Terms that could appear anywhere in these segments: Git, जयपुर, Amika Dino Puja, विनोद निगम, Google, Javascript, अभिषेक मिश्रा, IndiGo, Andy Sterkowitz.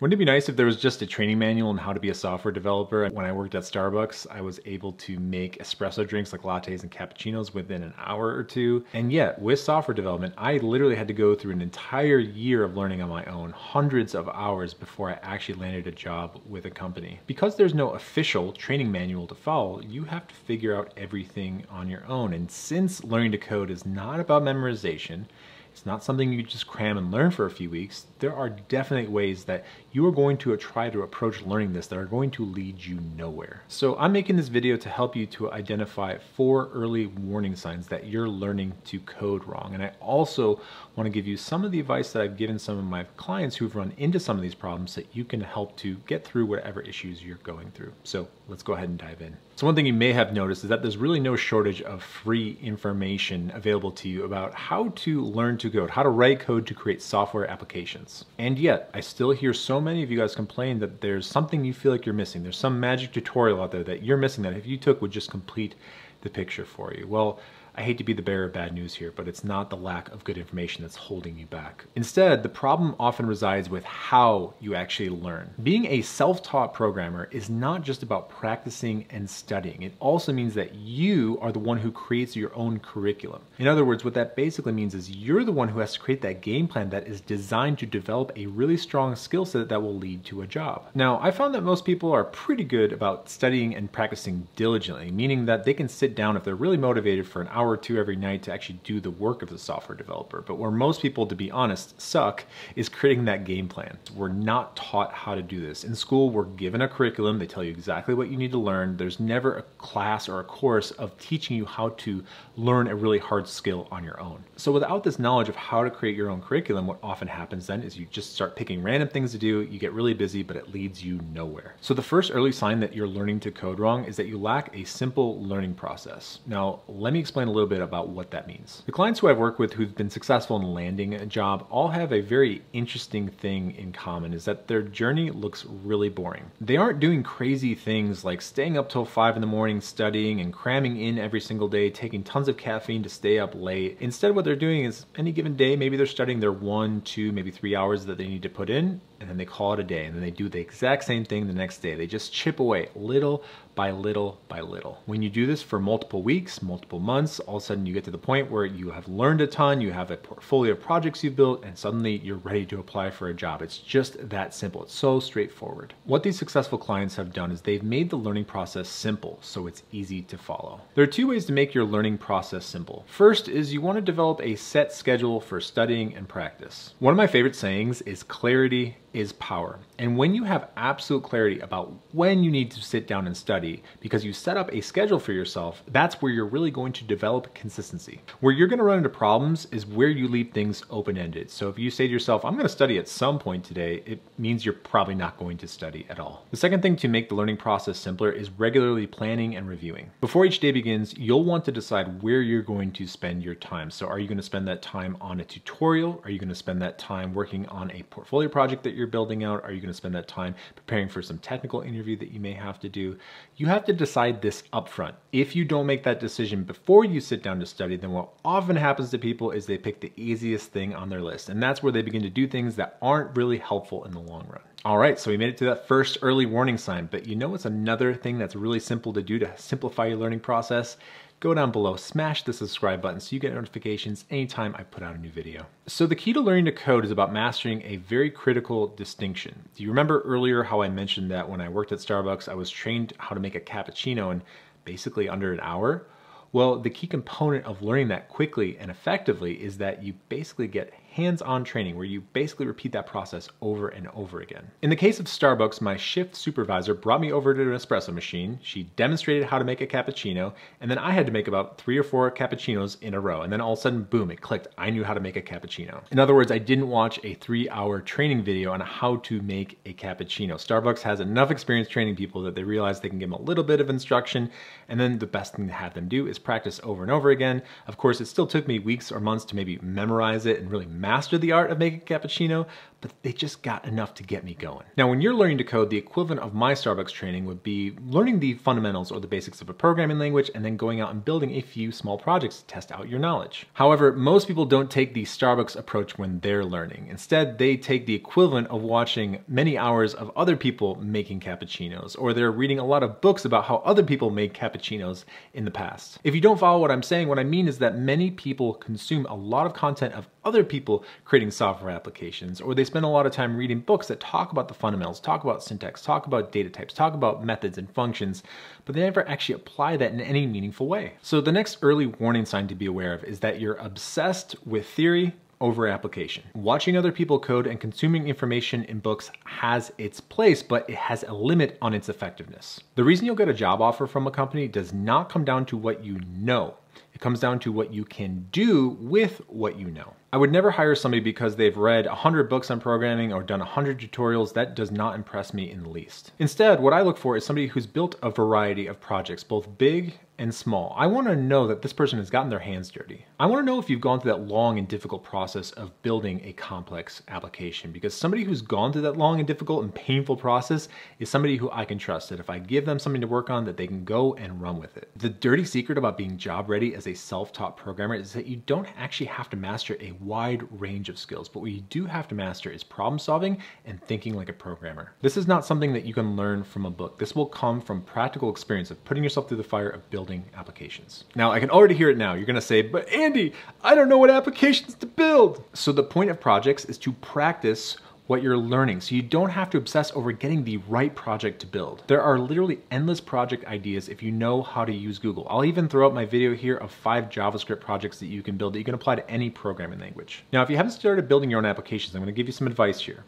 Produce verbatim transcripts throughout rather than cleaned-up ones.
Wouldn't it be nice if there was just a training manual on how to be a software developer? When I worked at Starbucks, I was able to make espresso drinks like lattes and cappuccinos within an hour or two. And yet with software development, I literally had to go through an entire year of learning on my own, hundreds of hours before I actually landed a job with a company. Because there's no official training manual to follow, you have to figure out everything on your own. And since learning to code is not about memorization, it's not something you just cram and learn for a few weeks. There are definite ways that you are going to try to approach learning this that are going to lead you nowhere. So I'm making this video to help you to identify four early warning signs that you're learning to code wrong. And I also want to give you some of the advice that I've given some of my clients who've run into some of these problems that you can help to get through whatever issues you're going through. So let's go ahead and dive in. So one thing you may have noticed is that there's really no shortage of free information available to you about how to learn to code, how to write code to create software applications. And yet, I still hear so many of you guys complain that there's something you feel like you're missing. There's some magic tutorial out there that you're missing that if you took would just complete the picture for you. Well, I hate to be the bearer of bad news here, but it's not the lack of good information that's holding you back. Instead, the problem often resides with how you actually learn. Being a self-taught programmer is not just about practicing and studying. It also means that you are the one who creates your own curriculum. In other words, what that basically means is you're the one who has to create that game plan that is designed to develop a really strong skill set that will lead to a job. Now, I found that most people are pretty good about studying and practicing diligently, meaning that they can sit down if they're really motivated for an hour or two every night to actually do the work of the software developer. But where most people, to be honest, suck is creating that game plan. We're not taught how to do this. In school, we're given a curriculum. They tell you exactly what you need to learn. There's never a class or a course of teaching you how to learn a really hard skill on your own. So without this knowledge of how to create your own curriculum, what often happens then is you just start picking random things to do. You get really busy, but it leads you nowhere. So the first early sign that you're learning to code wrong is that you lack a simple learning process. Now, let me explain a little bit about what that means. The clients who I've worked with who've been successful in landing a job all have a very interesting thing in common, is that their journey looks really boring. They aren't doing crazy things like staying up till five in the morning studying and cramming in every single day, taking tons of caffeine to stay up late. Instead, what they're doing is any given day, maybe they're studying their one, two, maybe three hours that they need to put in, and then they call it a day, and then they do the exact same thing the next day. They just chip away little by little by little. When you do this for multiple weeks, multiple months, all of a sudden you get to the point where you have learned a ton, you have a portfolio of projects you've built, and suddenly you're ready to apply for a job. It's just that simple. It's so straightforward. What these successful clients have done is they've made the learning process simple, so it's easy to follow. There are two ways to make your learning process simple. First is you want to develop a set schedule for studying and practice. One of my favorite sayings is clarity is power. And when you have absolute clarity about when you need to sit down and study, because you set up a schedule for yourself, that's where you're really going to develop consistency. Where you're going to run into problems is where you leave things open-ended. So if you say to yourself, I'm going to study at some point today, it means you're probably not going to study at all. The second thing to make the learning process simpler is regularly planning and reviewing. Before each day begins, you'll want to decide where you're going to spend your time. So are you going to spend that time on a tutorial? Are you going to spend that time working on a portfolio project that you're you're building out? Are you going to spend that time preparing for some technical interview that you may have to do? You have to decide this upfront. If you don't make that decision before you sit down to study, then what often happens to people is they pick the easiest thing on their list. And that's where they begin to do things that aren't really helpful in the long run. All right, so we made it to that first early warning sign, but you know what's another thing that's really simple to do to simplify your learning process? Go down below, smash the subscribe button so you get notifications anytime I put out a new video. So the key to learning to code is about mastering a very critical distinction. Do you remember earlier how I mentioned that when I worked at Starbucks, I was trained how to make a cappuccino in basically under an hour? Well, the key component of learning that quickly and effectively is that you basically get hands-on training where you basically repeat that process over and over again. In the case of Starbucks, my shift supervisor brought me over to an espresso machine. She demonstrated how to make a cappuccino, and then I had to make about three or four cappuccinos in a row. And then all of a sudden, boom, it clicked. I knew how to make a cappuccino. In other words, I didn't watch a three-hour training video on how to make a cappuccino. Starbucks has enough experience training people that they realize they can give them a little bit of instruction, and then the best thing to have them do is practice over and over again. Of course, it still took me weeks or months to maybe memorize it and really master the art of making cappuccino, but they just got enough to get me going. Now, when you're learning to code, the equivalent of my Starbucks training would be learning the fundamentals or the basics of a programming language and then going out and building a few small projects to test out your knowledge. However, most people don't take the Starbucks approach when they're learning. Instead, they take the equivalent of watching many hours of other people making cappuccinos, or they're reading a lot of books about how other people made cappuccinos in the past. If you don't follow what I'm saying, what I mean is that many people consume a lot of content of other people creating software applications, or they spend a lot of time reading books that talk about the fundamentals, talk about syntax, talk about data types, talk about methods and functions, but they never actually apply that in any meaningful way. So the next early warning sign to be aware of is that you're obsessed with theory over application. Watching other people code and consuming information in books has its place, but it has a limit on its effectiveness. The reason you'll get a job offer from a company does not come down to what you know. It comes down to what you can do with what you know. I would never hire somebody because they've read one hundred books on programming or done one hundred tutorials. That does not impress me in the least. Instead, what I look for is somebody who's built a variety of projects, both big and small. I want to know that this person has gotten their hands dirty. I want to know if you've gone through that long and difficult process of building a complex application, because somebody who's gone through that long and difficult and painful process is somebody who I can trust, that if I give them something to work on, that they can go and run with it. The dirty secret about being job ready as a self-taught programmer is that you don't actually have to master a wide range of skills, but what you do have to master is problem solving and thinking like a programmer. This is not something that you can learn from a book. This will come from practical experience of putting yourself through the fire of building applications. Now, I can already hear it now. You're gonna say, but Andy, I don't know what applications to build. So the point of projects is to practice what you're learning, so you don't have to obsess over getting the right project to build. There are literally endless project ideas if you know how to use Google. I'll even throw up my video here of five JavaScript projects that you can build that you can apply to any programming language. Now, if you haven't started building your own applications, I'm gonna give you some advice here.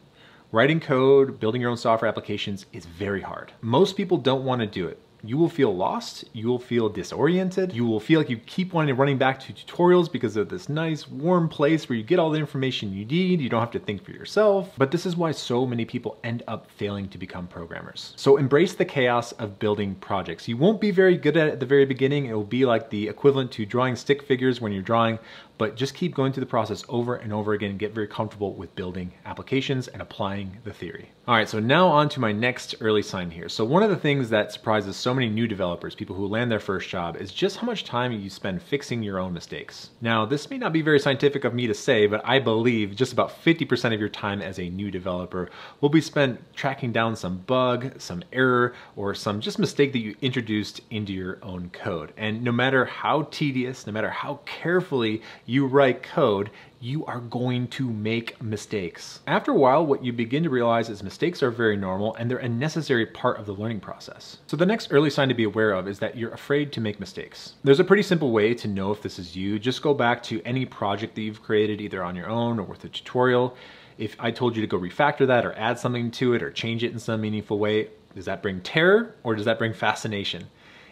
Writing code, building your own software applications is very hard. Most people don't wanna do it. You will feel lost, you will feel disoriented, you will feel like you keep wanting to running back to tutorials because of this nice warm place where you get all the information you need, you don't have to think for yourself. But this is why so many people end up failing to become programmers. So embrace the chaos of building projects. You won't be very good at it at the very beginning. It will be like the equivalent to drawing stick figures when you're drawing, but just keep going through the process over and over again and get very comfortable with building applications and applying the theory. All right, so now on to my next early sign here. So one of the things that surprises so many new developers, people who land their first job, is just how much time you spend fixing your own mistakes. Now, this may not be very scientific of me to say, but I believe just about fifty percent of your time as a new developer will be spent tracking down some bug, some error, or some just mistake that you introduced into your own code. And no matter how tedious, no matter how carefully you write code, you are going to make mistakes. After a while, what you begin to realize is mistakes are very normal and they're a necessary part of the learning process. So the next early sign to be aware of is that you're afraid to make mistakes. There's a pretty simple way to know if this is you. Just go back to any project that you've created, either on your own or with a tutorial. If I told you to go refactor that or add something to it or change it in some meaningful way, does that bring terror or does that bring fascination?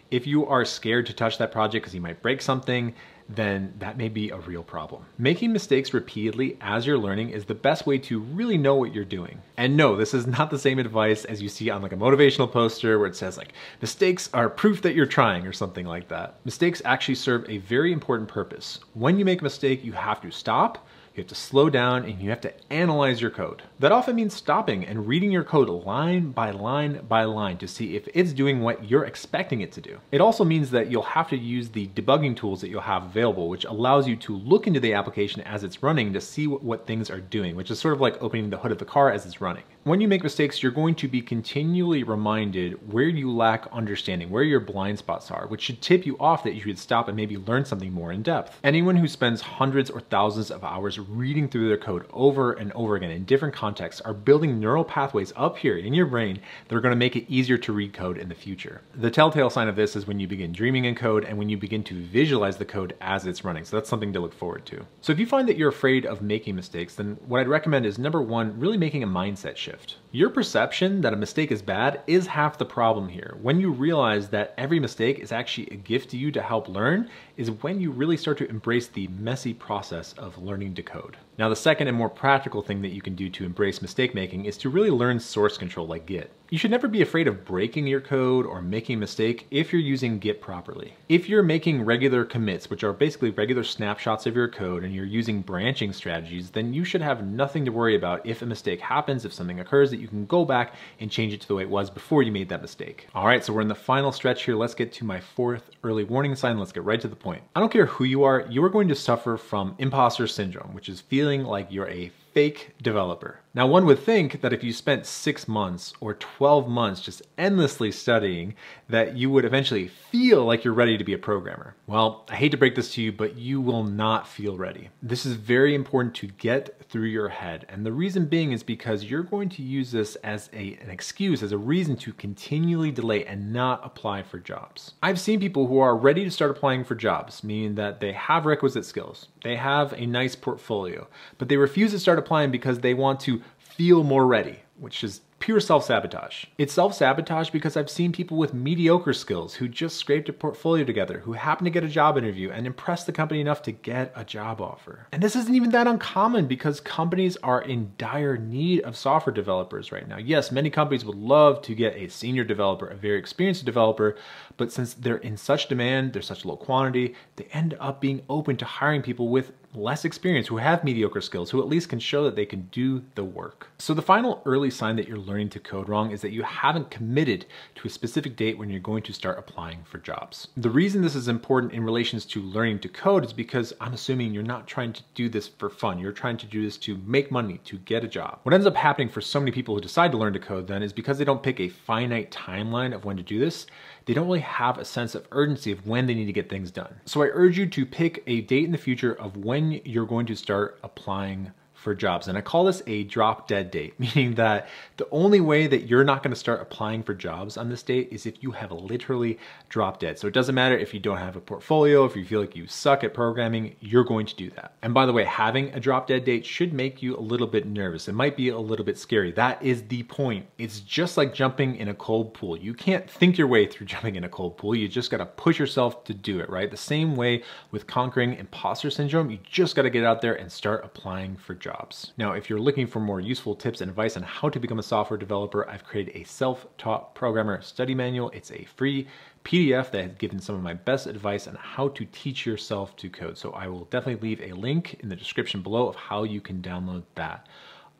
If you are scared to touch that project because you might break something, then that may be a real problem. Making mistakes repeatedly as you're learning is the best way to really know what you're doing. And no, this is not the same advice as you see on like a motivational poster where it says like, mistakes are proof that you're trying or something like that. Mistakes actually serve a very important purpose. When you make a mistake, you have to stop, you have to slow down, and you have to analyze your code. That often means stopping and reading your code line by line by line to see if it's doing what you're expecting it to do. It also means that you'll have to use the debugging tools that you'll have available, which allows you to look into the application as it's running to see what, what things are doing, which is sort of like opening the hood of the car as it's running. When you make mistakes, you're going to be continually reminded where you lack understanding, where your blind spots are, which should tip you off that you should stop and maybe learn something more in depth. Anyone who spends hundreds or thousands of hours reading through their code over and over again in different contexts are building neural pathways up here in your brain that are going to make it easier to read code in the future. The telltale sign of this is when you begin dreaming in code and when you begin to visualize the code as it's running. So that's something to look forward to. So if you find that you're afraid of making mistakes, then what I'd recommend is number one, really making a mindset shift. Your perception that a mistake is bad is half the problem here. When you realize that every mistake is actually a gift to you to help learn is when you really start to embrace the messy process of learning to code. Now, the second and more practical thing that you can do to embrace mistake making is to really learn source control like Git. You should never be afraid of breaking your code or making a mistake if you're using Git properly. If you're making regular commits, which are basically regular snapshots of your code, and you're using branching strategies, then you should have nothing to worry about if a mistake happens, if something occurs, that you can go back and change it to the way it was before you made that mistake. All right, so we're in the final stretch here. Let's get to my fourth early warning sign. Let's get right to the point. I don't care who you are, you are going to suffer from imposter syndrome, which is feeling like you're a fake developer. Now, one would think that if you spent six months or twelve months just endlessly studying, that you would eventually feel like you're ready to be a programmer. Well, I hate to break this to you, but you will not feel ready. This is very important to get through your head. And the reason being is because you're going to use this as a, an excuse, as a reason to continually delay and not apply for jobs. I've seen people who are ready to start applying for jobs, meaning that they have requisite skills, they have a nice portfolio, but they refuse to start applying because they want to feel more ready, which is pure self-sabotage. It's self-sabotage because I've seen people with mediocre skills who just scraped a portfolio together, who happened to get a job interview and impressed the company enough to get a job offer. And this isn't even that uncommon because companies are in dire need of software developers right now. Yes, many companies would love to get a senior developer, a very experienced developer, but since they're in such demand, they're such low quantity, they end up being open to hiring people with less experience, who have mediocre skills, who at least can show that they can do the work. So the final early sign that you're learning to code wrong is that you haven't committed to a specific date when you're going to start applying for jobs. The reason this is important in relations to learning to code is because I'm assuming you're not trying to do this for fun. You're trying to do this to make money, to get a job. What ends up happening for so many people who decide to learn to code then is because they don't pick a finite timeline of when to do this, they don't really have a sense of urgency of when they need to get things done. So I urge you to pick a date in the future of when you're going to start applying for jobs. And I call this a drop dead date, meaning that the only way that you're not going to start applying for jobs on this date is if you have literally dropped dead. So it doesn't matter if you don't have a portfolio, if you feel like you suck at programming, you're going to do that. And by the way, having a drop dead date should make you a little bit nervous. It might be a little bit scary. That is the point. It's just like jumping in a cold pool. You can't think your way through jumping in a cold pool. You just got to push yourself to do it, right? The same way with conquering imposter syndrome, you just got to get out there and start applying for jobs. Jobs. Now, if you're looking for more useful tips and advice on how to become a software developer, I've created a self-taught programmer study manual. It's a free P D F that has given some of my best advice on how to teach yourself to code. So I will definitely leave a link in the description below of how you can download that.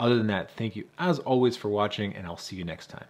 Other than that, thank you as always for watching, and I'll see you next time.